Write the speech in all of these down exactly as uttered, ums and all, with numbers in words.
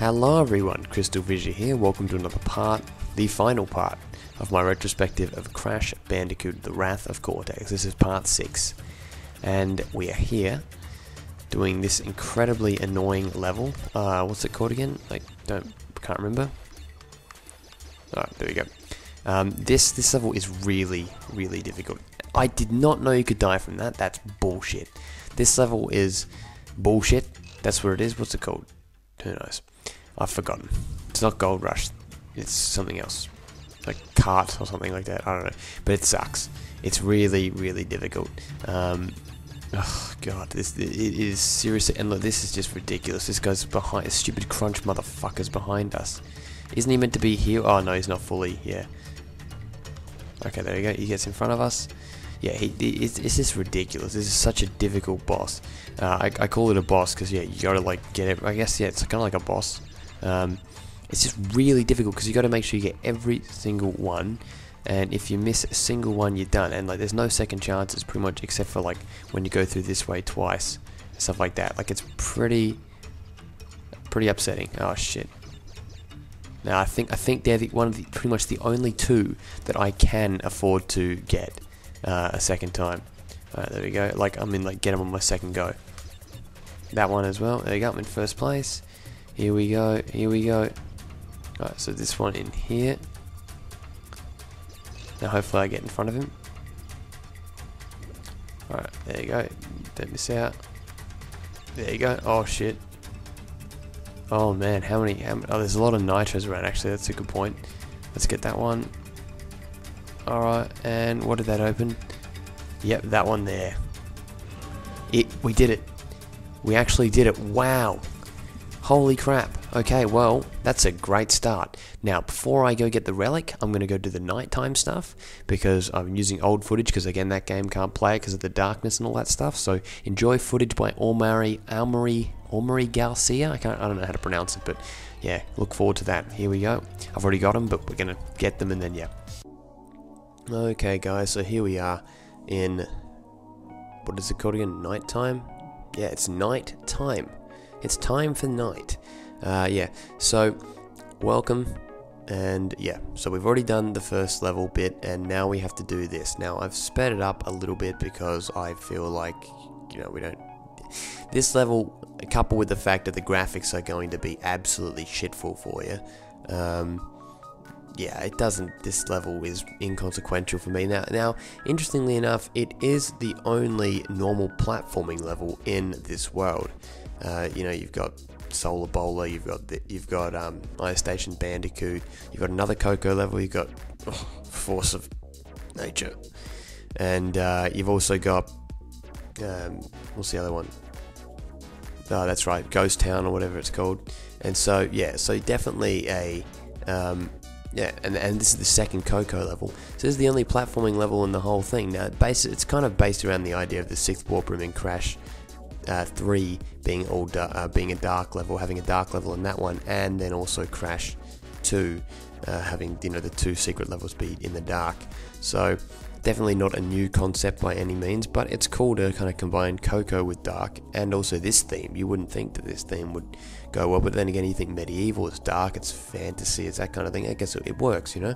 Hello everyone, Crystal Fissure here, welcome to another part, the final part, of my retrospective of Crash Bandicoot The Wrath of Cortex. This is part six, and we are here, doing this incredibly annoying level. Uh, what's it called again? I don't, can't remember. Alright, there we go. Um, this, this level is really, really difficult. I did not know you could die from that, that's bullshit. This level is bullshit, that's where it is, what's it called? Who knows? I've forgotten. It's not Gold Rush. It's something else. Like Cart or something like that. I don't know. But it sucks. It's really, really difficult. Um, oh, God. This, it is seriously... And look, this is just ridiculous. This guy's behind... Stupid Crunch motherfucker's behind us. Isn't he meant to be here? Oh, no, he's not fully. Yeah. Okay, there we go. He gets in front of us. Yeah, he, he, it's, it's just ridiculous. This is such a difficult boss. Uh, I, I call it a boss because, yeah, you gotta, like, get it. I guess, yeah, it's kind of like a boss. Um, it's just really difficult because you gotta make sure you get every single one. And if you miss a single one, you're done. And, like, there's no second chances pretty much except for, like, when you go through this way twice. Stuff like that. Like, it's pretty, pretty upsetting. Oh, shit. Now, I think I think they're the, one of the, pretty much the only two that I can afford to get. Uh, a second time. Alright, there we go. Like, I'm in, like, get him on my second go. That one as well. There we go. I'm in first place. Here we go. Here we go. Alright, so this one in here. Now, hopefully, I get in front of him. Alright, there you go. Don't miss out. There you go. Oh, shit. Oh, man. How many? How many? Oh, there's a lot of nitros around, actually. That's a good point. Let's get that one. Alright, and what did that open? Yep, that one there. It, we did it. We actually did it. Wow. Holy crap. Okay, well, that's a great start. Now, before I go get the relic, I'm going to go do the nighttime stuff, because I'm using old footage, because again, that game can't play it because of the darkness and all that stuff. So, enjoy footage by Almarie, Almarie, Omari Garcia. I can't, I don't know how to pronounce it, but yeah, look forward to that. Here we go. I've already got them, but we're going to get them and then, yeah. Okay guys, so here we are in, what is it called again, Night Time? Yeah, it's Night Time. It's time for night. Uh, yeah, so, welcome, and yeah, so we've already done the first level bit, and now we have to do this. Now, I've sped it up a little bit because I feel like, you know, we don't... This level, coupled with the fact that the graphics are going to be absolutely shitful for you, um... yeah, it doesn't, this level is inconsequential for me. Now, now, interestingly enough, it is the only normal platforming level in this world. Uh, you know, you've got Solar Bowler, you've got, the, you've got um, Ice Station Bandicoot, you've got another Coco level, you've got oh, Force of Nature. And uh, you've also got, um, what's the other one? Oh, that's right, Ghost Town or whatever it's called. And so, yeah, so definitely a... Um, Yeah, and, and this is the second Coco level. So this is the only platforming level in the whole thing. Now, it base, it's kind of based around the idea of the sixth warp room in Crash uh, three being all uh, being a dark level, having a dark level in that one, and then also Crash two uh, having, you know, the two secret levels be in the dark. So definitely not a new concept by any means, but it's cool to kind of combine Coco with dark, and also this theme. You wouldn't think that this theme would go well, but then again, you think medieval, it's dark, it's fantasy, it's that kind of thing. I guess it works, you know,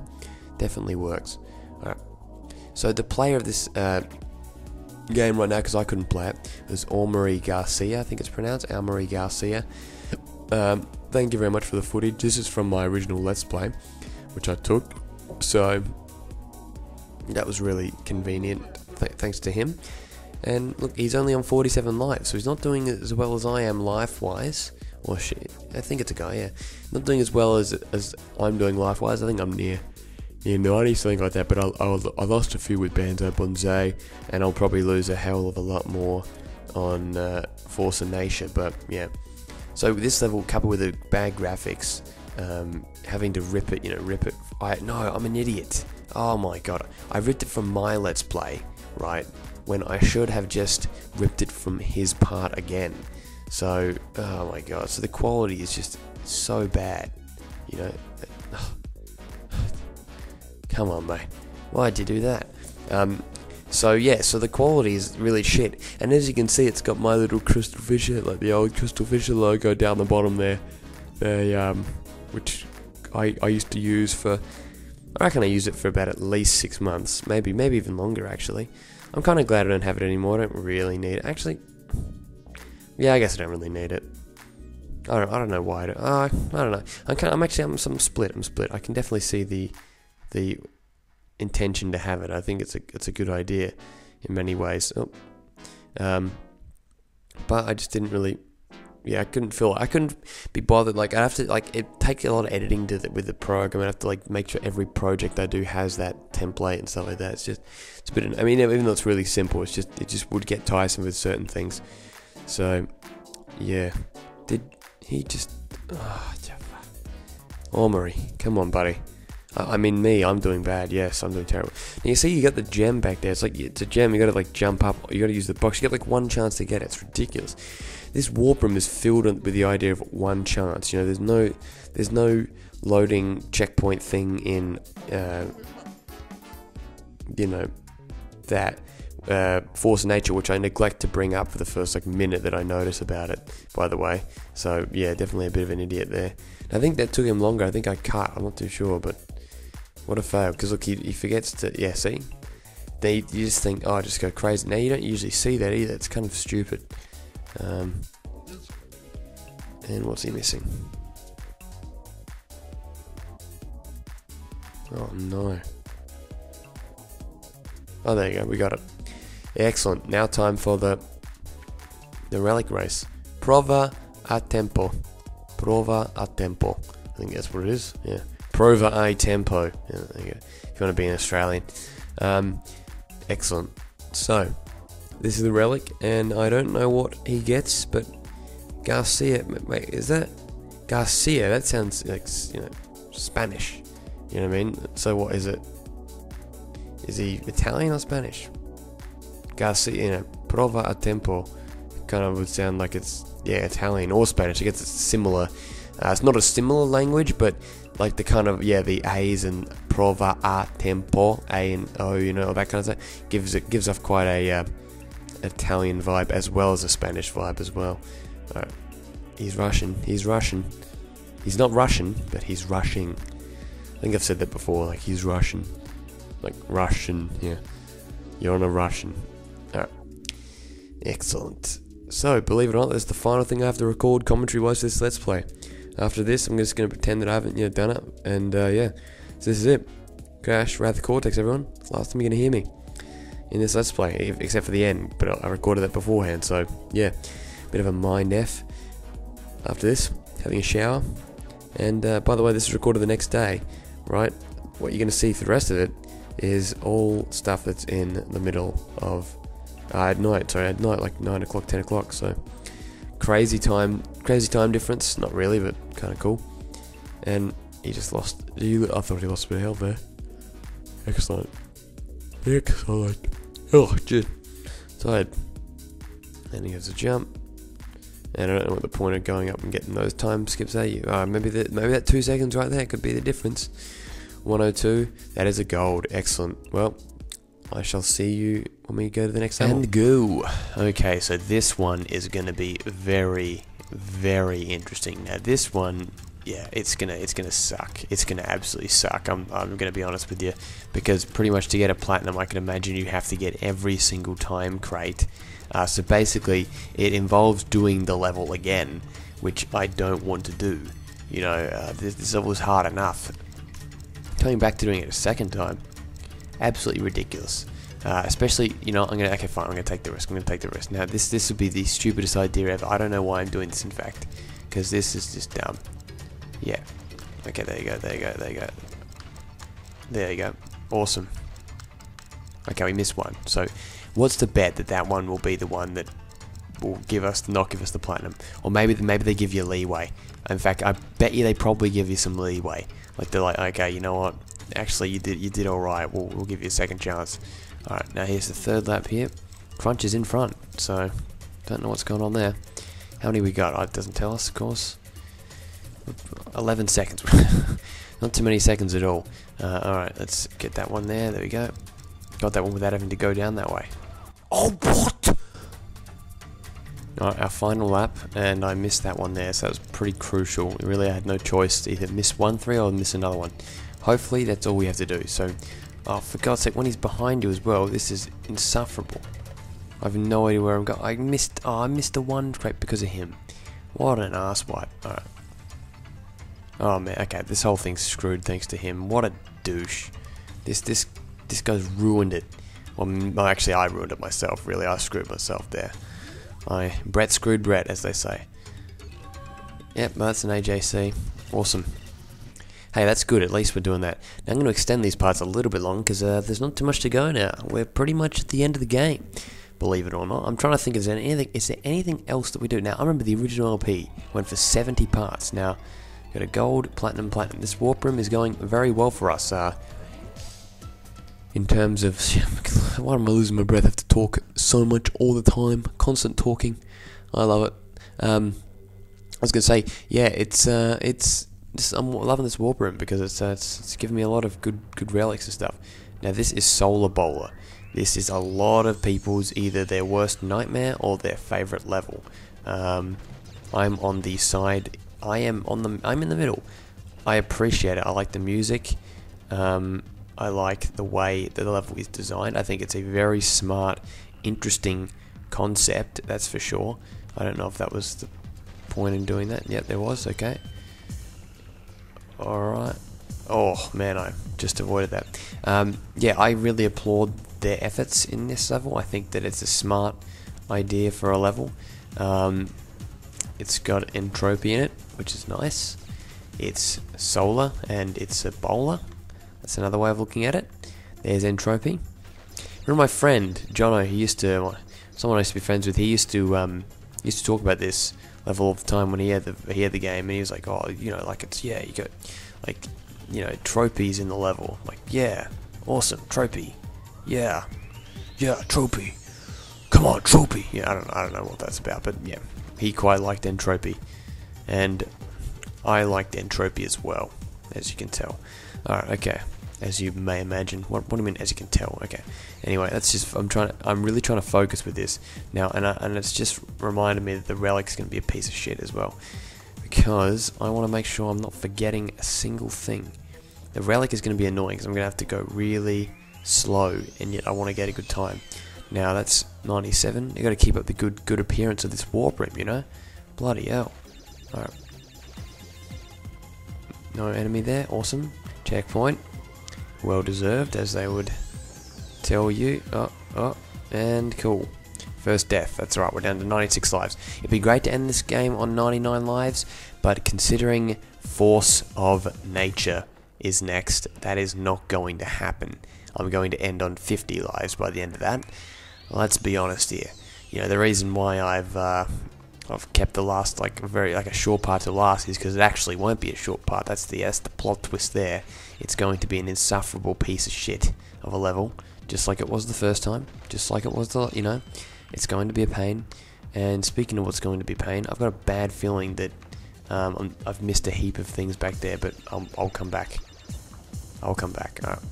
definitely works. All right, so the player of this uh, game right now, because I couldn't play it, is Almarie Garcia. I think it's pronounced Almarie Garcia. Um, thank you very much for the footage. This is from my original Let's Play, which I took, so that was really convenient, th thanks to him. And look, he's only on forty-seven lives, so he's not doing as well as I am life-wise. Or shit, I think it's a guy, yeah. Not doing as well as as I'm doing life-wise. I think I'm near, near ninety, something like that. But I, I, I lost a few with Banzo Bunzay, and I'll probably lose a hell of a lot more on uh, Force of Nature. But yeah, so this level coupled with the bad graphics, um, having to rip it, you know, rip it. I no, I'm an idiot. Oh my god, I ripped it from my Let's Play, right? When I should have just ripped it from his part again. So, oh my god, so the quality is just so bad, you know, come on mate, why'd you do that? Um, so yeah, so the quality is really shit, and as you can see, it's got my little Crystal Fissure, like the old Crystal Fissure logo down the bottom there, They, um, which I, I used to use for, I reckon I used it for about at least six months, maybe maybe even longer actually. I'm kind of glad I don't have it anymore. I don't really need it. Actually, yeah, I guess I don't really need it. I don't, I don't know why. I don't, uh, I don't know. I'm, kind of, I'm actually I'm, I'm split. I'm split. I can definitely see the the intention to have it. I think it's a it's a good idea in many ways. Oh. Um, but I just didn't really. Yeah, I couldn't feel it. I couldn't be bothered. Like I have to like it takes a lot of editing to the, with the program. I have to like make sure every project I do has that template and stuff like that. It's just it's a bit. I mean, even though it's really simple, it's just it just would get tiresome with certain things. So yeah, did he just? Oh, Omari, come on, buddy. I, I mean, me, I'm doing bad. Yes, I'm doing terrible. Now, you see, you got the gem back there. It's like it's a gem. You got to like jump up. You got to use the box. You get like one chance to get it. It's ridiculous. This warp room is filled with the idea of one chance. You know, there's no, there's no loading checkpoint thing in, uh, you know, that uh, Force of Nature, which I neglect to bring up for the first like minute that I notice about it. By the way, so yeah, definitely a bit of an idiot there. And I think that took him longer. I think I cut. I'm not too sure, but what a fail. Because look, he, he forgets to. Yeah, see, they you just think, oh, I just go crazy. Now you don't usually see that either. It's kind of stupid. Um, and what's he missing? Oh no. Oh, there you go, we got it. Excellent. Now time for the the relic race. Prova a Tempo. Prova a Tempo. I think that's what it is. Yeah. Prova a Tempo. Yeah, there you go. If you want to be an Australian. Um, excellent. So this is the relic, and I don't know what he gets, but Garcia, wait, is that Garcia? That sounds like, you know, Spanish. You know what I mean? So what is it? Is he Italian or Spanish? Garcia, you know, Prova a Tempo, kind of would sound like it's, yeah, Italian or Spanish. I guess it's similar. Uh, it's not a similar language, but like the kind of, yeah, the A's and Prova a Tempo, A and O, you know, all that kind of stuff, gives it gives off quite a. Uh, Italian vibe as well as a Spanish vibe as well. All right. He's Russian. He's Russian. He's not Russian, but he's rushing. I think I've said that before. Like he's Russian, like Russian. Yeah, you're on a Russian. All right. Excellent. So believe it or not, that's the final thing I have to record commentary-wise this Let's Play. After this, I'm just going to pretend that I haven't yet done it. And uh, yeah, so this is it. Crash, Wrath of Cortex, everyone. It's the last time you're going to hear me in this Let's Play, except for the end, but I recorded that beforehand, so yeah, bit of a mind F. After this, having a shower, and uh, by the way, this is recorded the next day, right? What you're going to see for the rest of it is all stuff that's in the middle of uh, at night, sorry, at night, like nine o'clock, ten o'clock, so crazy time, crazy time difference, not really, but kind of cool. And he just lost, you, I thought he lost a bit of health there. Excellent. Excellent. Oh, dude. Tired. And he has a jump. And I don't know what the point of going up and getting those time skips are. You uh, maybe that maybe that two seconds right there could be the difference. one oh two. That is a gold. Excellent. Well, I shall see you when we go to the next level. And go. Okay, so this one is going to be very, very interesting. Now this one, yeah, it's gonna it's gonna suck. It's gonna absolutely suck. I'm I'm gonna be honest with you, because pretty much to get a platinum, I can imagine you have to get every single time crate. Uh, so basically, it involves doing the level again, which I don't want to do. You know, uh, this, this level is hard enough. Coming back to doing it a second time, absolutely ridiculous. Uh, especially, you know, I'm gonna okay, fine. I'm gonna take the risk. I'm gonna take the risk. Now, this this would be the stupidest idea ever. I don't know why I'm doing this, in fact, because this is just dumb. Yeah. Okay, there you go, there you go, there you go. There you go. Awesome. Okay, we missed one. So, what's the bet that that one will be the one that will give us, not give us the platinum? Or maybe maybe they give you leeway. In fact, I bet you they probably give you some leeway. Like, they're like, okay, you know what? Actually, you did you did alright. We'll, we'll give you a second chance. Alright, now here's the third lap here. Crunch is in front, so don't know what's going on there. How many we got? Oh, it doesn't tell us, of course. eleven seconds. Not too many seconds at all. Uh, Alright, let's get that one there. There we go. Got that one without having to go down that way. Oh, what? Alright, our final lap, and I missed that one there, so that was pretty crucial. Really, I had no choice to either miss one three or miss another one. Hopefully, that's all we have to do. So, oh, for God's sake, when he's behind you as well, this is insufferable. I have no idea where I'm going. I missed, oh, I missed the one crate because of him. What an asswipe. Alright. Oh man, okay, this whole thing's screwed thanks to him. What a douche. This, this, this guy's ruined it. Well, actually, I ruined it myself, really. I screwed myself there. I Brett screwed Brett, as they say. Yep, that's an A J C. Awesome. Hey, that's good. At least we're doing that. Now, I'm going to extend these parts a little bit long because uh, there's not too much to go now. We're pretty much at the end of the game, believe it or not. I'm trying to think, is there anything, is there anything else that we do? Now, I remember the original L P went for seventy parts. Now, got a gold, platinum, platinum. This warp room is going very well for us. Uh, in terms of, why am I losing my breath? I have to talk so much all the time, constant talking. I love it. Um, I was gonna say, yeah, it's uh, it's. Just, I'm loving this warp room because it's, uh, it's it's giving me a lot of good good relics and stuff. Now this is Solar Bowler. This is a lot of people's either their worst nightmare or their favorite level. Um, I'm on the side. I am on the. I'm in the middle. I appreciate it. I like the music. Um, I like the way that the level is designed. I think it's a very smart, interesting concept, that's for sure. I don't know if that was the point in doing that. Yep, there was, okay. Alright. Oh, man, I just avoided that. Um, yeah, I really applaud their efforts in this level. I think that it's a smart idea for a level. Um, it's got Entropy in it, which is nice. It's solar, and it's a bowler. That's another way of looking at it. There's Entropy. Remember my friend Jono, he used to, someone I used to be friends with, he used to um, used to talk about this level all the time when he had the he had the game, and he was like, oh, you know, like it's yeah, you got like you know trophies in the level, like yeah, awesome trophy, yeah, yeah trophy, come on trophy, yeah. I don't I don't know what that's about, but yeah, he quite liked Entropy, and I liked Entropy as well, as you can tell. All right, okay. As you may imagine, what, what do you mean? As you can tell, okay. Anyway, that's just I'm trying. To, I'm really trying to focus with this now, and I, and it's just reminded me that the relic's going to be a piece of shit as well, because I want to make sure I'm not forgetting a single thing. The relic is going to be annoying because I'm going to have to go really slow, and yet I want to get a good time. Now that's ninety-seven. You got to keep up the good good appearance of this warp room, you know. Bloody hell! All right. No enemy there. Awesome. Checkpoint. Well deserved, as they would tell you. Oh, oh, and cool. First death, that's right, we're down to ninety-six lives. It'd be great to end this game on ninety-nine lives, but considering Force of Nature is next, that is not going to happen. I'm going to end on fifty lives by the end of that. Let's be honest here. You know, the reason why I've, uh, I've kept the last, like, very, like a short part to last is because it actually won't be a short part. That's the, that's the plot twist there. It's going to be an insufferable piece of shit of a level, just like it was the first time, just like it was the, you know, it's going to be a pain. And speaking of what's going to be pain, I've got a bad feeling that um, I'm, I've missed a heap of things back there, but I'll, I'll come back. I'll come back. All right.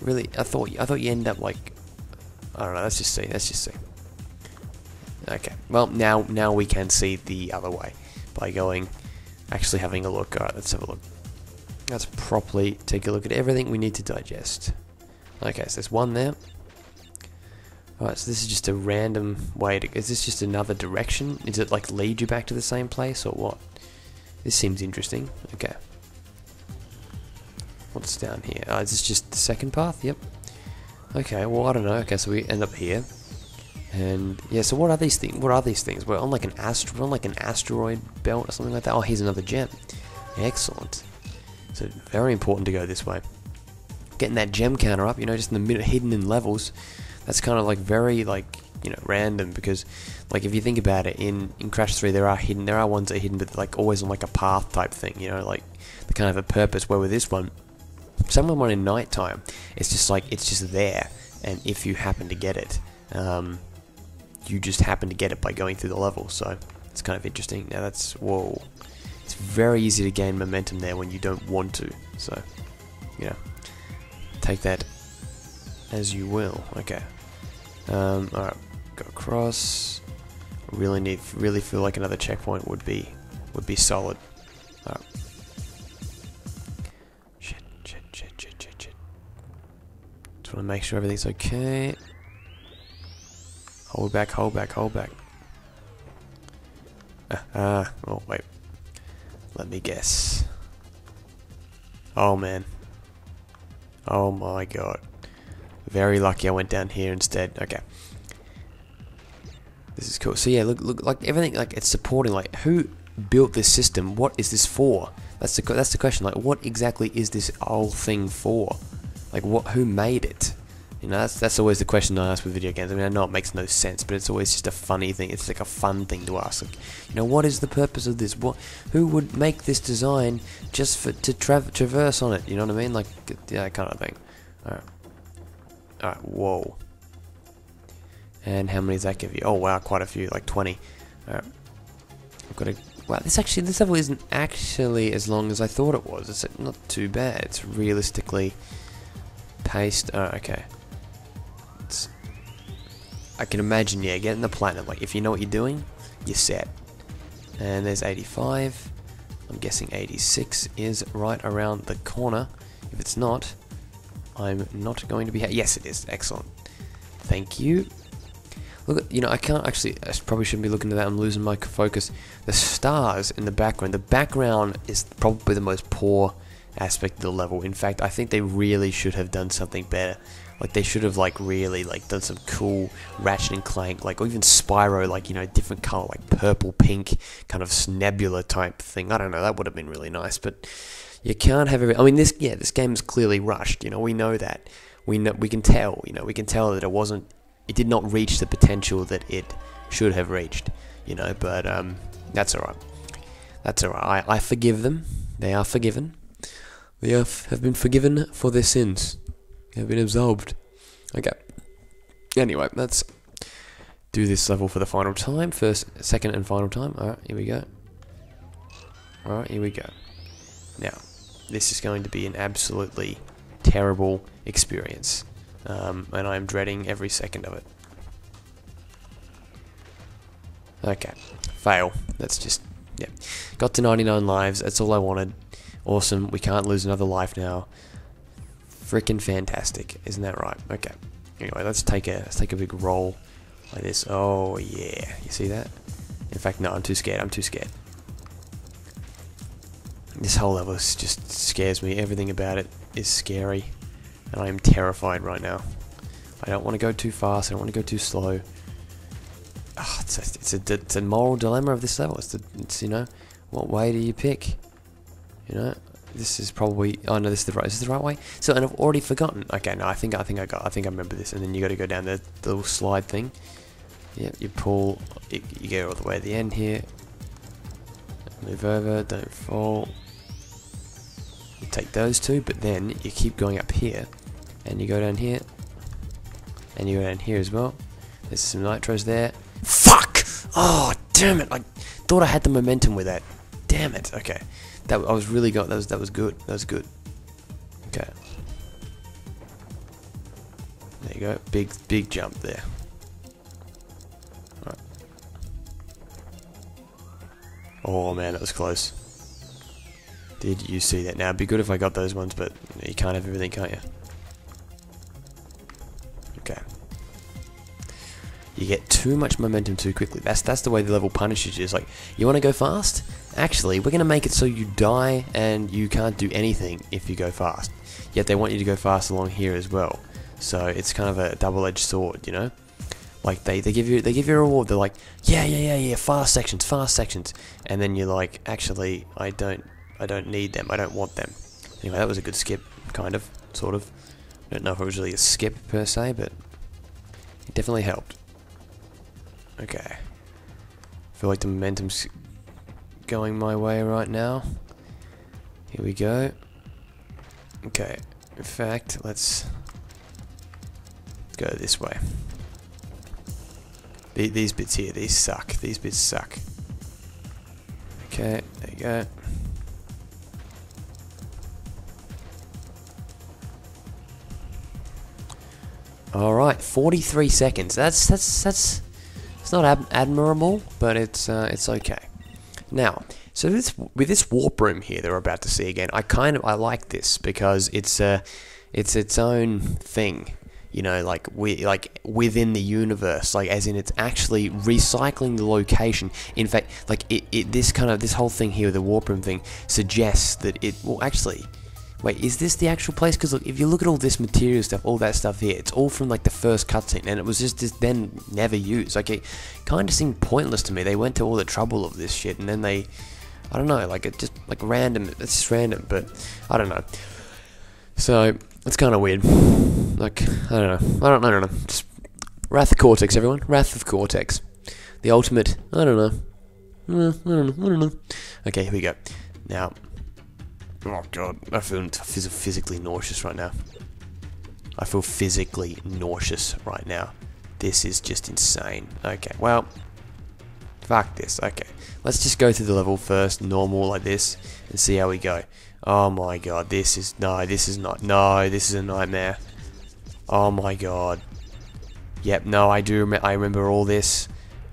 Really, I thought I thought you end up like, I don't know. Let's just see. Let's just see. Okay. Well, now now we can see the other way by going, actually having a look. All right, let's have a look. Let's properly take a look at everything we need to digest. Okay, so there's one there. Alright, so this is just a random way to... Is this just another direction? Is it like lead you back to the same place or what? This seems interesting. Okay. What's down here? Oh, is this just the second path? Yep. Okay, well, I don't know. Okay, so we end up here. And, yeah, so what are these things? What are these things? We're on like an astro- we're on like an asteroid belt or something like that. Oh, here's another gem. Excellent. So very important to go this way. Getting that gem counter up, you know, just in the middle, hidden in levels. That's kind of like very like you know random, because like if you think about it, in in Crash three there are hidden, there are ones that are hidden, but like always on like a path type thing, you know, like they kind of have a purpose. Where with this one, someone went in Night Time. It's just like it's just there, and if you happen to get it, um, you just happen to get it by going through the level. So it's kind of interesting. Now that's whoa. It's very easy to gain momentum there when you don't want to, so, you know, take that as you will. Okay, um, alright, go across, Really need, really feel like another checkpoint would be, would be solid. Oh. Shit, shit, shit, shit, shit, shit. Just want to make sure everything's okay. Hold back, hold back, hold back. Ah, ah, oh wait. Let me guess. Oh man. Oh my god. Very lucky I went down here instead. Okay. This is cool. So yeah, look, look, like everything, like it's supporting. Like, who built this system? What is this for? That's the that's the question. Like, what exactly is this whole thing for? Like, what? Who made it? You know, that's that's always the question I ask with video games. I mean, I know it makes no sense, but it's always just a funny thing. It's like a fun thing to ask. Like, you know, what is the purpose of this? What? Who would make this design just for to tra traverse on it? You know what I mean? Like, yeah, that kind of thing. All right. All right. Whoa. And how many does that give you? Oh wow, quite a few, like twenty. Alright. I've got a... Wow, this actually, this level isn't actually as long as I thought it was. It's not too bad. It's realistically paced. Oh, okay. It's, I can imagine, yeah, getting the platinum. Like, if you know what you're doing, you're set. And there's eighty-five. I'm guessing eighty-six is right around the corner. If it's not, I'm not going to be... Ha yes, it is. Excellent. Thank you. Look, you know, I can't actually, I probably shouldn't be looking at that, I'm losing my focus. The stars in the background, the background is probably the most poor aspect of the level. In fact, I think they really should have done something better. Like, they should have, like, really, like, done some cool Ratchet and Clank, like, or even Spyro, like, you know, different color, like, purple, pink, kind of nebula type thing. I don't know, that would have been really nice, but you can't have every, I mean, this, yeah, this game is clearly rushed, you know, we know that. We know, we can tell, you know, we can tell that it wasn't, it did not reach the potential that it should have reached, you know, but um, that's alright. That's alright. I, I forgive them. They are forgiven. They are f have been forgiven for their sins. They have been absolved. Okay. Anyway, let's do this level for the final time. First, second and final time. Alright, here we go. Alright, here we go. Now, this is going to be an absolutely terrible experience. Um, and I'm dreading every second of it. Okay, fail. That's just, yeah. Got to ninety-nine lives, that's all I wanted. Awesome, we can't lose another life now. Freaking fantastic, isn't that right? Okay, anyway, let's take a, let's take a big roll like this. Oh yeah, you see that? In fact, no, I'm too scared, I'm too scared. This whole level just scares me, everything about it is scary. And I am terrified right now. I don't want to go too fast, I don't want to go too slow. Oh, it's, a, it's, a, it's a moral dilemma of this level. It's, the, it's, you know, what way do you pick? You know, this is probably, oh no, this is the right, is this the right way? So, and I've already forgotten. Okay, no, I think I think I got, I think I remember this. And then you got to go down the, the little slide thing. Yep, you pull, you, you go all the way to the end here. Move over, don't fall. You take those two, but then you keep going up here, and you go down here, and you go down here as well. There's some nitros there. Fuck! Oh, damn it! I thought I had the momentum with that. Damn it! Okay, that I was really got. That was that was good. That was good. Okay. There you go. Big big jump there. All right. Oh man, that was close. Did you see that? Now, it'd be good if I got those ones, but you can't have everything, can't you? Okay. You get too much momentum too quickly. That's that's the way the level punishes you. It's like, you want to go fast? Actually, we're going to make it so you die and you can't do anything if you go fast. Yet they want you to go fast along here as well. So it's kind of a double-edged sword, you know? Like, they, they give you they give you a reward. They're like, yeah, yeah, yeah, yeah, fast sections, fast sections. And then you're like, actually, I don't... I don't need them, I don't want them. Anyway, that was a good skip, kind of, sort of. I don't know if it was really a skip per se, but it definitely helped. Okay. I feel like the momentum's going my way right now. Here we go. Okay, in fact, let's go this way. The these bits here, these suck, these bits suck. Okay, there you go. All right, forty-three seconds. That's that's that's It's not ad admirable, but it's uh, it's okay. Now, so this with this warp room here that we're about to see again, I kind of I like this because it's uh, it's its own thing. You know, like we like within the universe, like as in it's actually recycling the location. In fact, like it, it this kind of this whole thing here, the warp room thing, suggests that it well actually. Wait, is this the actual place? Because look, if you look at all this material stuff, all that stuff here, it's all from like the first cutscene, and it was just this then never used. Like it kind of seemed pointless to me. They went to all the trouble of this shit, and then they, I don't know, like it just like random. It's just random, but I don't know. So it's kind of weird. Like I don't know. I don't. I don't know. Just Wrath of Cortex, everyone. Wrath of Cortex, the ultimate. I don't know. I don't know. I don't know. Okay, here we go. Now. Oh god, I feel physically nauseous right now. I feel physically nauseous right now. This is just insane. Okay, well, fuck this. Okay, let's just go through the level first, normal like this, and see how we go. Oh my god, this is no, this is not no, this is a nightmare. Oh my god. Yep, no, I do. Rem I remember all this.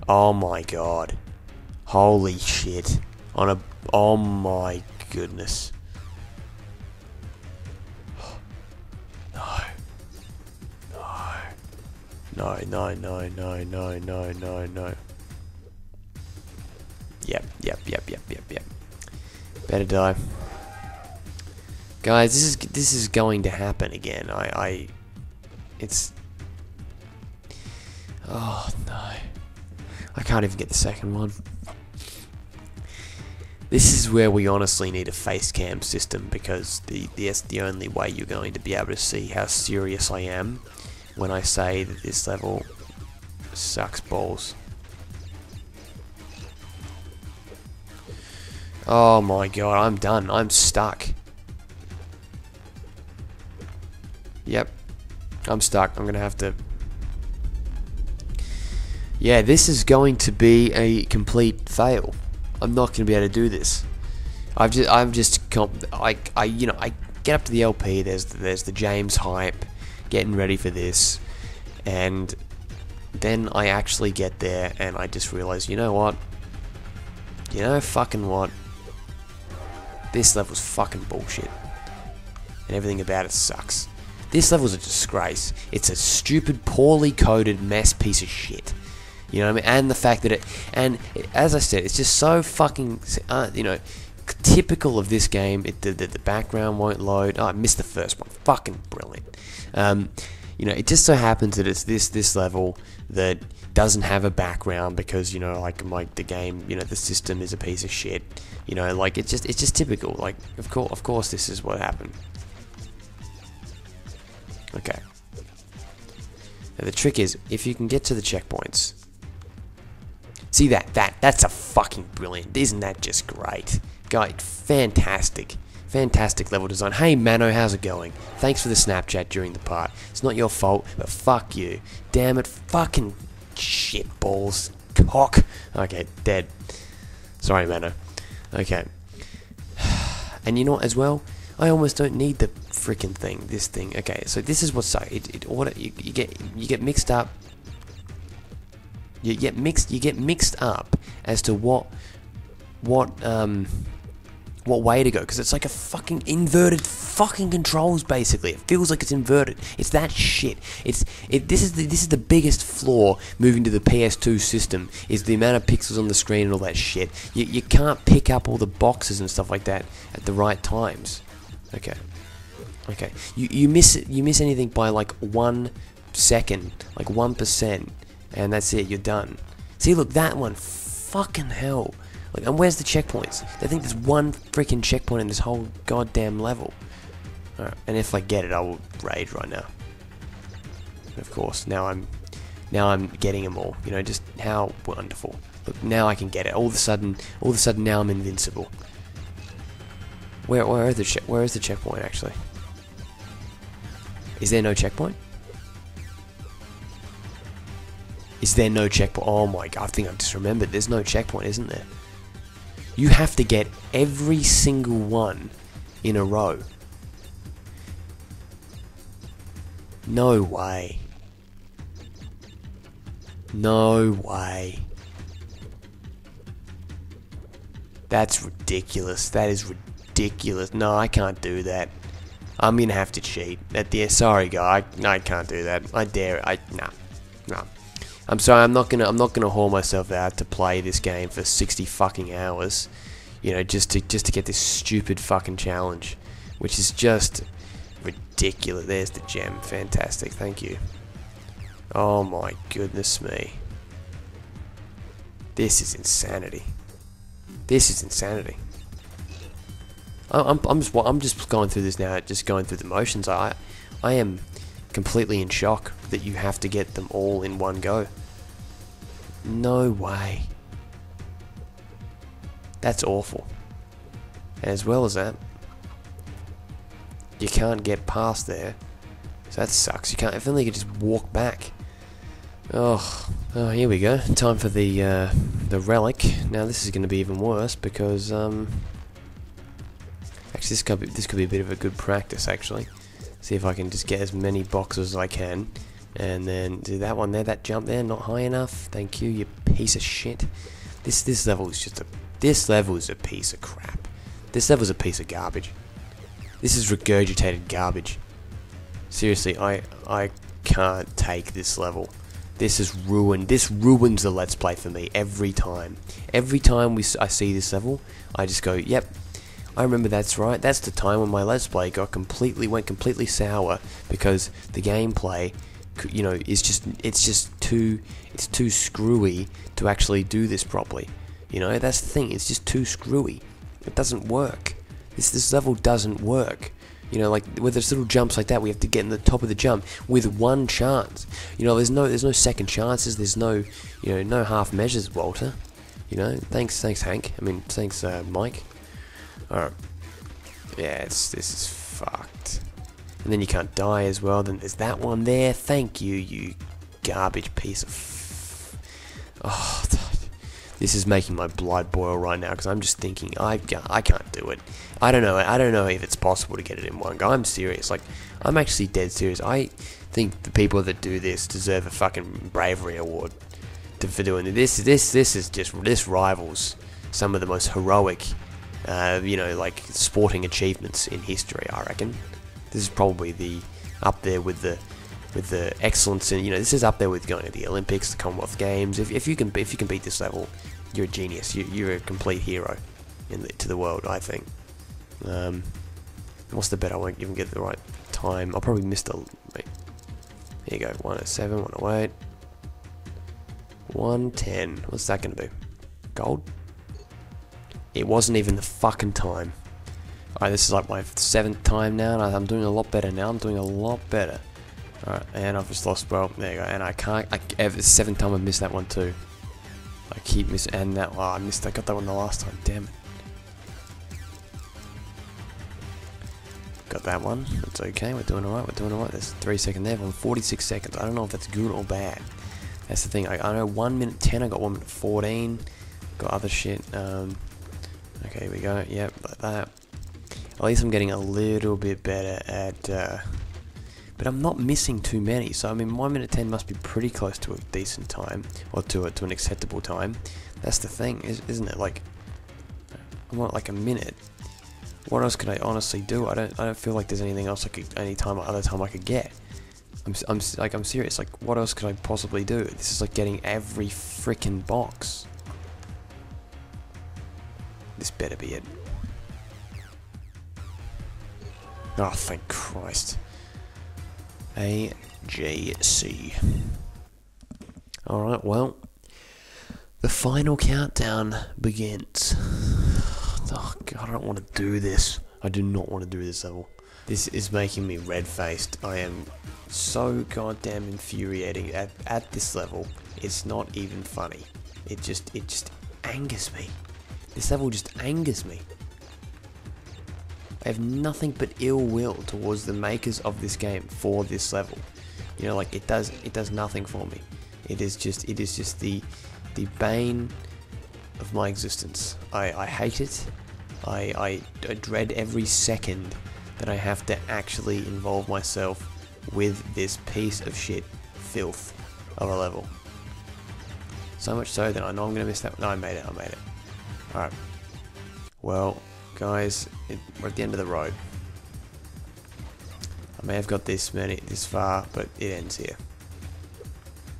Oh my god. Holy shit. On a. Oh my goodness. No, no, no, no, no, no, no, no. Yep, yep, yep, yep, yep, yep. Better die, guys. This is this is going to happen again. I, I, it's. Oh no, I can't even get the second one. This is where we honestly need a face cam system because the that's the only way you're going to be able to see how serious I am. When I say that this level sucks balls. Oh my god, I'm done. I'm stuck. Yep. I'm stuck. I'm gonna have to... Yeah, this is going to be a complete fail. I'm not gonna be able to do this. I've just... I've just... Comp I, I, you know, I get up to the L P, there's the, there's the James hype. Getting ready for this, and then I actually get there and I just realize, you know what, you know fucking what, this level's fucking bullshit and everything about it sucks. This level's a disgrace. It's a stupid, poorly coded mess piece of shit, you know what I mean? And the fact that it, and it, as I said, it's just so fucking uh, you know, typical of this game. It the, the, the background won't load. Oh, I missed the first one. Fucking brilliant. Um, you know, it just so happens that it's this this level that doesn't have a background because, you know, like my the game, you know, the system is a piece of shit. You know, like it's just it's just typical. Like of course of course this is what happened. Okay. Now the trick is if you can get to the checkpoints. See that that that's a fucking brilliant. Isn't that just great? Guy, fantastic. Fantastic level design. Hey Mano, how's it going? Thanks for the Snapchat during the part. It's not your fault, but fuck you. Damn it, fucking shit balls. Cock. Okay, dead. Sorry, Mano. Okay. And you know what, as well? I almost don't need the freaking thing. This thing. Okay, so this is what's so it, it order you, you get you get mixed up. You get mixed you get mixed up as to what what um what way to go, because it's like a fucking inverted fucking controls. Basically, it feels like it's inverted. It's that shit. It's it. This is the this is the biggest flaw moving to the P S two system, is the amount of pixels on the screen and all that shit. You you can't pick up all the boxes and stuff like that at the right times. Okay, okay. You you miss you miss anything by like one second, like one percent, and that's it. You're done. See, look, that one. Fucking hell. Like, and where's the checkpoints? I think there's one freaking checkpoint in this whole goddamn level. Alright, and if I get it, I will raid right now. And of course, now I'm, now I'm getting them all. You know, just how wonderful. Look, now I can get it. All of a sudden, all of a sudden, now I'm invincible. Where, where are the che- where is the checkpoint actually? Is there no checkpoint? Is there no checkpoint? Oh my god! I think I just remembered. There's no checkpoint, isn't there? You have to get every single one in a row. No way. No way. That's ridiculous. That is ridiculous. No, I can't do that. I'm gonna have to cheat. At the sorry, guy. No, I can't do that. I dare. I nah, nah. I'm sorry. I'm not gonna. I'm not gonna haul myself out to play this game for sixty fucking hours. You know, just to just to get this stupid fucking challenge, which is just ridiculous. There's the gem. Fantastic. Thank you. Oh my goodness me. This is insanity. This is insanity. I'm, I'm just I'm just going through this now, just going through the motions. I I am completely in shock that you have to get them all in one go. No way. That's awful. And as well as that, you can't get past there. So that sucks. You can't. If only you could just walk back. Oh, oh, here we go. Time for the uh, the relic. Now this is going to be even worse because um. Actually, this could be, this could be a bit of a good practice. Actually, see if I can just get as many boxes as I can, and then do that one there. That jump there, not high enough. Thank you, you piece of shit. This this level is just a this level is a piece of crap. This level is a piece of garbage. This is regurgitated garbage. Seriously, I I can't take this level. This is ruined. This ruins the Let's Play for me every time. Every time we I see this level, I just go, yep. I remember that's right, that's the time when my Let's Play got completely, went completely sour because the gameplay, you know, is just, it's just too, it's too screwy to actually do this properly. You know, that's the thing, it's just too screwy. It doesn't work. This, this level doesn't work. You know, like, with there's little jumps like that, we have to get in the top of the jump with one chance. You know, there's no, there's no second chances, there's no, you know, no half measures, Walter. You know, thanks, thanks Hank, I mean, thanks uh, Mike. Alright. Yeah, it's, this is fucked. And then you can't die as well. Then there's that one there. Thank you, you garbage piece of... F oh, this is making my blood boil right now because I'm just thinking, I, I can't do it. I don't know. I don't know if it's possible to get it in one go. I'm serious. Like, I'm actually dead serious. I think the people that do this deserve a fucking bravery award to, for doing this. This, this is just... This rivals some of the most heroic... Uh, you know, like sporting achievements in history, I reckon. This is probably the up there with the with the excellence, and you know, this is up there with going to the Olympics, the Commonwealth Games. If if you can if you can beat this level, you're a genius. You you're a complete hero in the, to the world, I think. Um, what's the bet? I won't even get the right time. I'll probably miss the. Wait. There you go. one oh seven, one oh eight, one ten. What's that gonna do? Gold. It wasn't even the fucking time. Alright, this is like my seventh time now, and I'm doing a lot better now. I'm doing a lot better. Alright, and I've just lost, well, there you go. And I can't, I, every, seventh time I've missed that one too. I keep missing, and that, oh, I missed, I got that one the last time, damn it. Got that one, that's okay, we're doing alright, we're doing alright. There's three seconds there, forty-six seconds. I don't know if that's good or bad. That's the thing, I, I know one minute ten, I got one minute fourteen. Got other shit, um... okay, here we go, yep, like that. At least I'm getting a little bit better at, uh, but I'm not missing too many, so I mean one minute ten must be pretty close to a decent time, or to a, to an acceptable time. That's the thing, isn't it? Like, I want like a minute. What else could I honestly do? I don't, I don't feel like there's anything else I could, any time or other time I could get. I'm, I'm, like, I'm serious, like, what else could I possibly do? This is like getting every freaking box. This better be it. Oh, thank Christ. A G C. Alright, well, the final countdown begins. Oh, God, I don't want to do this. I do not want to do this level. This is making me red-faced. I am so goddamn infuriating at, at this level. It's not even funny. It just, it just angers me. This level just angers me. I have nothing but ill will towards the makers of this game for this level. You know, like it does, it does nothing for me. It is just, it is just the, the bane of my existence. I, I hate it. I, I, I dread every second that I have to actually involve myself with this piece of shit filth of a level. So much so that I know I'm going to miss that. No, I made it, I made it. Alright. Well, guys, it, we're at the end of the road. I may have got this many, this far, but it ends here.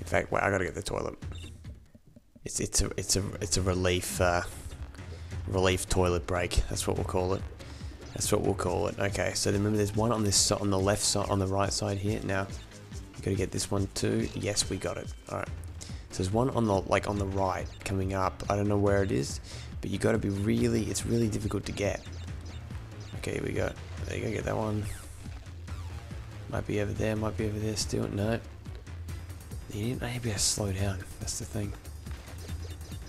In fact, wait, I gotta get the toilet. It's it's a it's a it's a relief uh, relief toilet break. That's what we'll call it. That's what we'll call it. Okay. So remember, there's one on this on the left side, on the right side here. Now, you gotta get this one too. Yes, we got it. All right. So there's one on the like on the right coming up. I don't know where it is, but you gotta be really. It's really difficult to get. Okay. Here we go. There you go. Get that one. Might be over there. Might be over there still. No. You didn't maybe I slow down, that's the thing.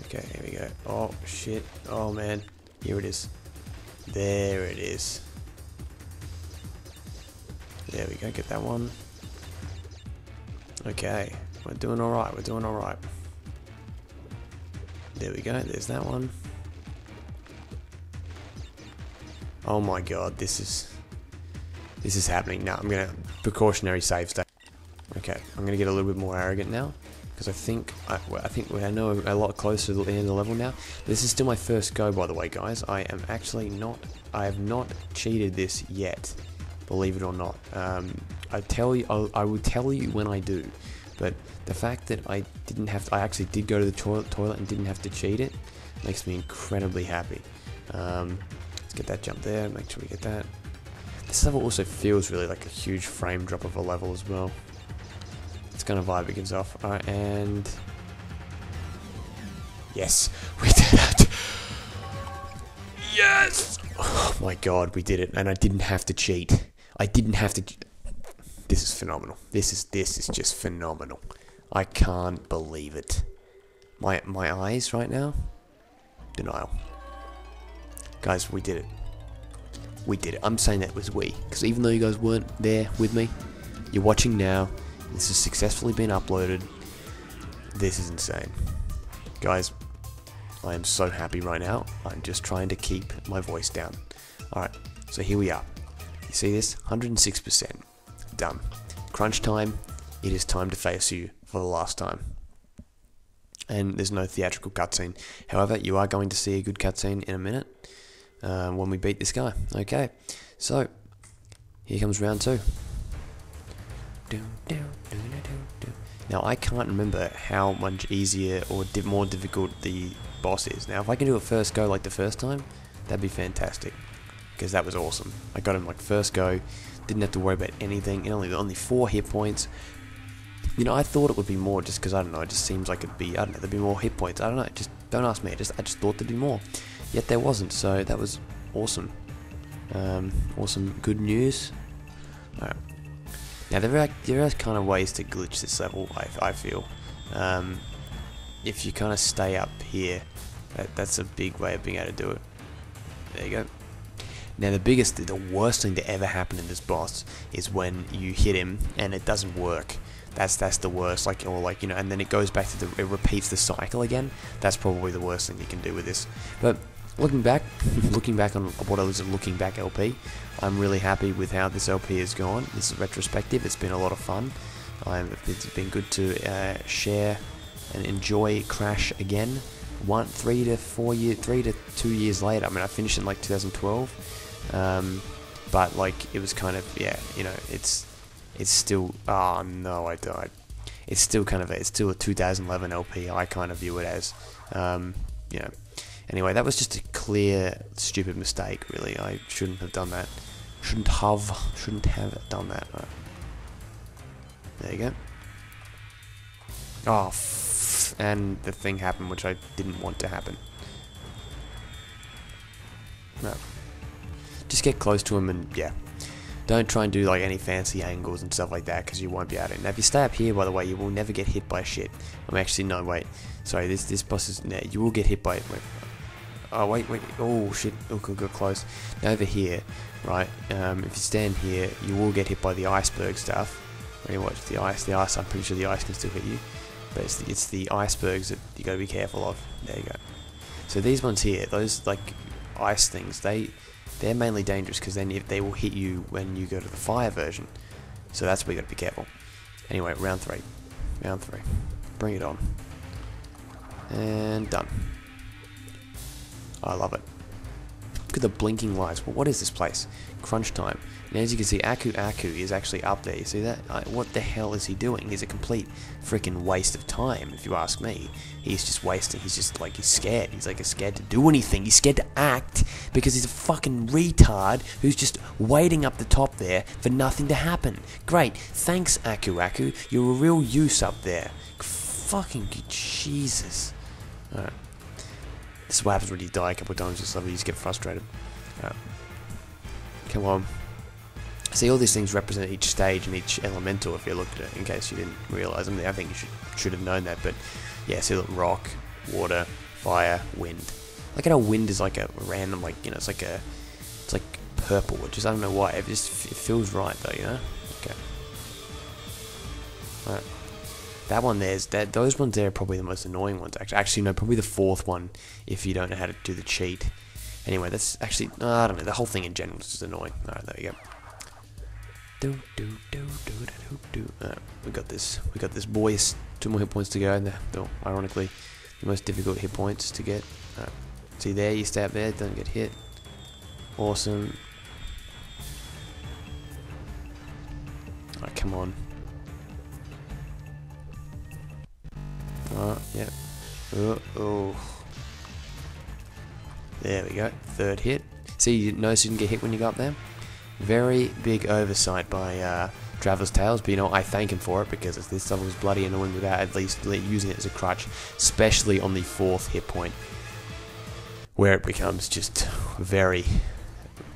Okay, here we go. Oh shit. Oh man. Here it is. There it is. There we go, get that one. Okay. We're doing alright, we're doing alright. There we go, there's that one. Oh my god, this is this is happening. No, I'm gonna precautionary save state. Okay, I'm gonna get a little bit more arrogant now, because I think I, well, I think I know a lot closer to the end of the level now. This is still my first go, by the way, guys. I am actually not, I have not cheated this yet, believe it or not. Um, I tell you, I, I will tell you when I do. But the fact that I didn't have, to, I actually did go to the toilet, toilet and didn't have to cheat it, makes me incredibly happy. Um, let's get that jump there. Make sure we get that. This level also feels really like a huge frame drop of a level as well. Kind of vibe it gives off. Alright, and yes, we did it. Yes! Oh my god, we did it, and I didn't have to cheat. I didn't have to. This is phenomenal. This is this is just phenomenal. I can't believe it. My my eyes right now, denial. Guys, we did it. We did it. I'm saying that was we, because even though you guys weren't there with me, you're watching now. This has successfully been uploaded. This is insane. Guys, I am so happy right now. I'm just trying to keep my voice down. Alright, so here we are. You see this? one hundred six percent. Done. Crunch time. It is time to face you for the last time. And there's no theatrical cutscene. However, you are going to see a good cutscene in a minute uh, when we beat this guy. Okay, so here comes round two. Now I can't remember how much easier or di more difficult the boss is. Now if I can do a first go like the first time, that'd be fantastic, because that was awesome. I got him like first go, didn't have to worry about anything, and only only four hit points. You know, I thought it would be more just because I don't know. It just seems like it'd be I don't know. There'd be more hit points. I don't know. Just don't ask me. I just I just thought there'd be more, yet there wasn't. So that was awesome. Um, awesome. Good news. All right. Now there are, there are kind of ways to glitch this level, I, I feel. Um, if you kind of stay up here, that, that's a big way of being able to do it. There you go. Now the biggest, the worst thing to ever happen in this boss is when you hit him and it doesn't work. That's that's the worst. Like or like you know, and then it goes back to the, it repeats the cycle again. That's probably the worst thing you can do with this. But looking back, looking back on what I was looking back L P, I'm really happy with how this L P has gone. This is retrospective. It's been a lot of fun. I'm, it's been good to uh, share and enjoy Crash again. One, three to four year, three to two years later. I mean, I finished in like two thousand twelve, um, but like it was kind of yeah, you know, it's it's still. Oh no, I died. It's still kind of a, it's still a two thousand eleven L P. I kind of view it as, um, you know. Anyway, that was just a clear, stupid mistake, really. I shouldn't have done that. Shouldn't have, shouldn't have done that. Right. There you go. Oh, f and the thing happened, which I didn't want to happen. No. Just get close to him and, yeah. Don't try and do, like, any fancy angles and stuff like that, because you won't be able to. Now, if you stay up here, by the way, you will never get hit by shit. I'm actually, no, wait. Sorry, this this boss is, no, you will get hit by it. Wait. Oh wait, wait, oh shit, oh good, good, close. Now over here, right, um, if you stand here, you will get hit by the iceberg stuff. Really watch the ice, the ice, I'm pretty sure the ice can still hit you. But it's the, it's the icebergs that you gotta be careful of. There you go. So these ones here, those like ice things, they, they're mainly dangerous because then if they will hit you when you go to the fire version. So that's where you gotta be careful. Anyway, round three, round three, bring it on. And done. I love it. Look at the blinking lights. Well, what is this place? Crunch Time. And as you can see, Aku Aku is actually up there. You see that? I, what the hell is he doing? He's a complete freaking waste of time, if you ask me. He's just wasting. He's just like, he's scared. He's like, he's scared to do anything. He's scared to act because he's a fucking retard who's just waiting up the top there for nothing to happen. Great. Thanks, Aku Aku. You're a real use up there. Fucking Jesus. Alright. This is what happens when you die a couple of times. Just you just get frustrated. Alright. Come on. See, all these things represent each stage and each elemental, if you looked at it, in case you didn't realise them. I think you should, should have known that, but yeah, see, look, rock, water, fire, wind. Look at how wind is like a random, like, you know, it's like a, it's like purple, which is, I don't know why, it just it feels right, though, you know? Okay. Alright. That one there's, that, those ones there are probably the most annoying ones, actually. Actually, no, probably the fourth one, if you don't know how to do the cheat. Anyway, that's actually, oh, I don't know, the whole thing in general is just annoying. Alright, there you go. Do, do, do, do, do, do. Uh, we got this. We got this, boys. Two more hit points to go, and though ironically, the most difficult hit points to get. Uh, see there, you stay up there, don't get hit. Awesome. Alright, come on. Alright, yep. Uh oh. There we go. Third hit. See, you notice you didn't get hit when you got up there. Very big oversight by uh, Traveller's Tales, but you know, I thank him for it, because this stuff was bloody annoying without at least using it as a crutch, especially on the fourth hit point, where it becomes just very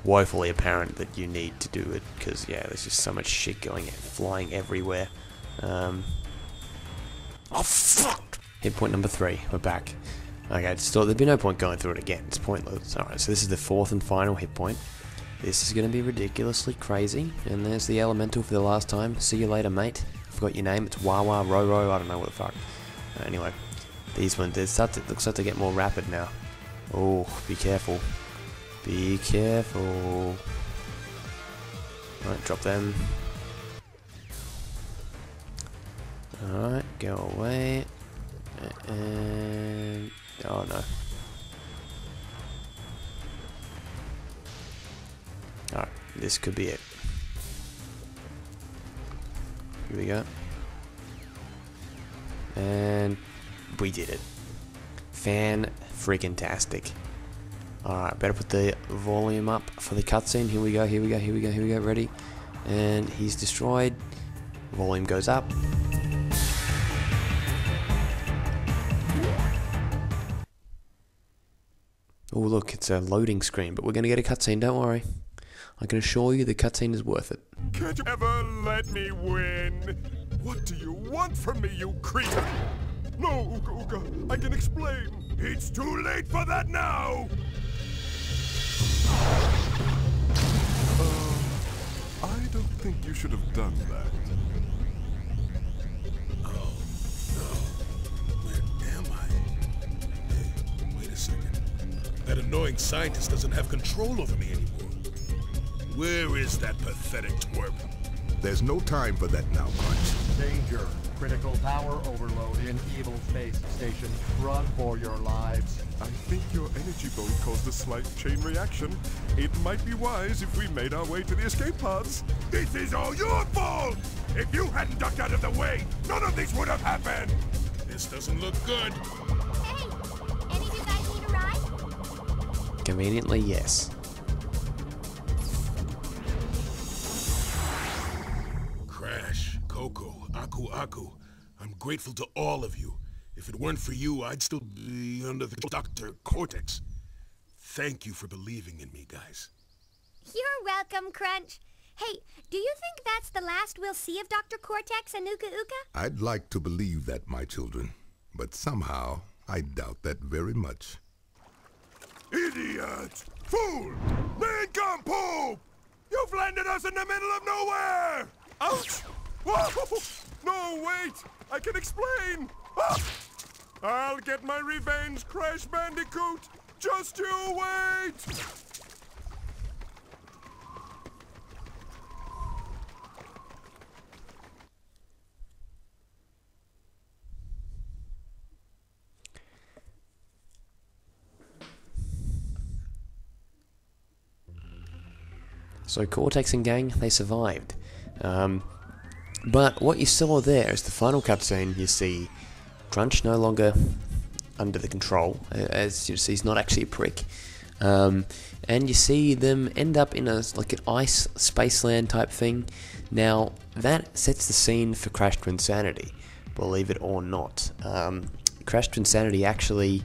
woefully apparent that you need to do it, because yeah, there's just so much shit going and flying everywhere. Um, oh fuck! Hit point number three, we're back. Okay, just thought there'd be no point going through it again, it's pointless. Alright, so this is the fourth and final hit point. This is going to be ridiculously crazy, and there's the elemental for the last time. See you later, mate. I forgot your name. It's Wawa, Roro, I don't know what the fuck. Anyway, these ones, they start to, looks like to get more rapid now. Oh, be careful. Be careful. Alright, drop them. Alright, go away. And... oh no. Alright, this could be it. Here we go. And we did it. Fan-freaking-tastic. Alright, better put the volume up for the cutscene. Here we go, here we go, here we go, here we go, ready. And he's destroyed. Volume goes up. Oh look, it's a loading screen, but we're going to get a cutscene, don't worry. I can assure you the cutscene is worth it. Could you ever let me win? What do you want from me, you creature? No, Uka Uka, I can explain. It's too late for that now! Uh, I don't think you should have done that. Oh, no. Where am I? Hey, wait a second. That annoying scientist doesn't have control over me anymore. Where is that pathetic twerp? There's no time for that now, Crunch. Danger. Critical power overload in evil space station. Run for your lives. I think your energy bolt caused a slight chain reaction. It might be wise if we made our way to the escape pods. This is all your fault! If you hadn't ducked out of the way, none of this would have happened! This doesn't look good. Hey! Any of you guys need a ride? Conveniently, yes. Aku Aku, I'm grateful to all of you. If it weren't for you, I'd still be under the Doctor Cortex. Thank you for believing in me, guys. You're welcome, Crunch. Hey, do you think that's the last we'll see of Doctor Cortex and Uka Uka? I'd like to believe that, my children. But somehow, I doubt that very much. Idiot! Fool! Nincompoop! You've landed us in the middle of nowhere! Ouch! Whoa! No, wait! I can explain! Ah! I'll get my revenge, Crash Bandicoot! Just you wait! So Cortex and gang, they survived. Um, but what you saw there is the final cutscene. You see Crunch no longer under the control, as you see he's not actually a prick. Um, and you see them end up in a like an ice spaceland type thing. Now that sets the scene for Crash Twin Sanity, believe it or not. Um, Crash Twin Sanity actually,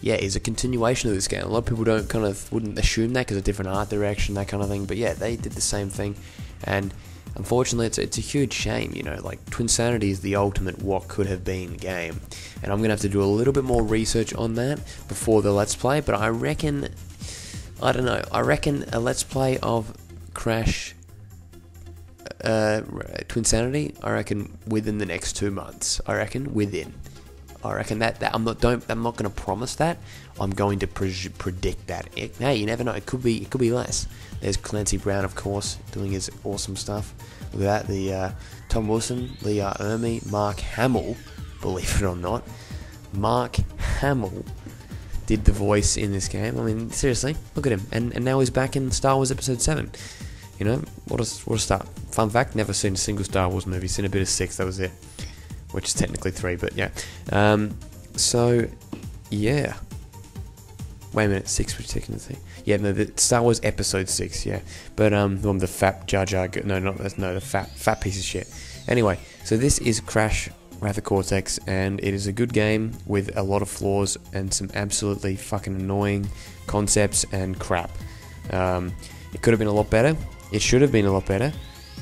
yeah, is a continuation of this game. A lot of people don't kind of wouldn't assume that because of different art direction, that kind of thing. But yeah, they did the same thing, and unfortunately, it's it's a huge shame. You know, like Twin Sanity is the ultimate what could have been game, and I'm gonna have to do a little bit more research on that before the Let's Play. But I reckon, I don't know. I reckon a Let's Play of Crash uh, Twin Sanity, I reckon within the next two months. I reckon within. I reckon that, that I'm not don't I'm not going to promise that. I'm going to pre predict that. It, hey, you never know. It could be it could be less. There's Clancy Brown, of course, doing his awesome stuff. Look at that. The uh, Tom Wilson, Lee Ermey, Mark Hamill. Believe it or not, Mark Hamill did the voice in this game. I mean, seriously, look at him. And and now he's back in Star Wars Episode Seven. You know, what a what a start. Fun fact: never seen a single Star Wars movie. Seen a bit of six. That was it. Which is technically three, but yeah. Um, so, yeah. Wait a minute, six, which second is it? Yeah, no, the Star Wars Episode Six, yeah. But um, the one with the fat Jar Jar, no, not that's no, the fat fat piece of shit. Anyway, so this is Crash Wrath of Cortex, and it is a good game with a lot of flaws and some absolutely fucking annoying concepts and crap. Um, it could have been a lot better. It should have been a lot better.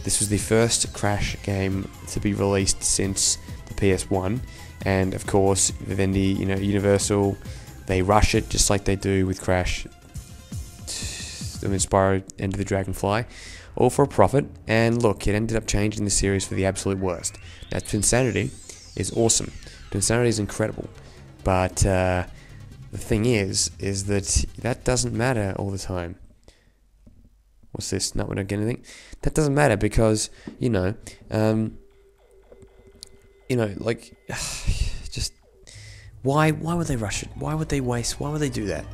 This was the first Crash game to be released since the P S one, and of course Vivendi, you know, Universal, they rush it just like they do with Crash, I mean, Spyro, End of the Dragonfly, all for a profit. And look, it ended up changing the series for the absolute worst. Now Twin Sanity is awesome. Twin Sanity is incredible, but uh, the thing is, is that that doesn't matter all the time. What's this? Not when I get anything. That doesn't matter because, you know, um, you know, like, just why? Why would they rush it? Why would they waste? Why would they do that?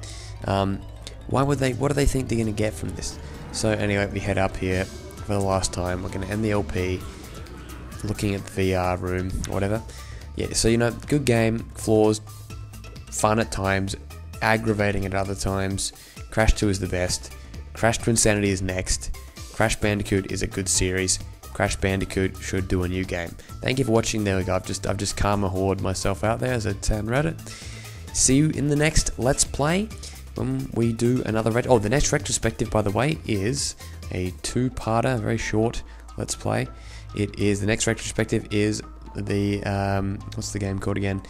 Um, why would they? What do they think they're gonna get from this? So anyway, we head up here for the last time. We're gonna end the L P, looking at the V R room, or whatever. Yeah. So you know, good game, flaws, fun at times, aggravating at other times. Crash two is the best. Crash Twin Sanity is next. Crash Bandicoot is a good series. Crash Bandicoot should do a new game. Thank you for watching. There we go. I've just I've just karma hoard myself out there as a tan Reddit. See you in the next Let's Play when we do another ret oh the next retrospective, by the way, is a two-parter, very short Let's Play. It is the next retrospective is the um, what's the game called again?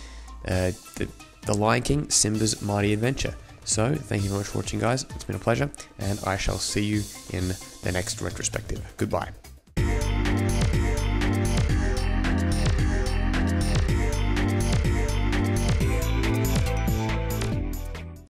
Uh, the The Lion King: Simba's Mighty Adventure. So, thank you very much for watching, guys. It's been a pleasure, and I shall see you in the next retrospective. Goodbye.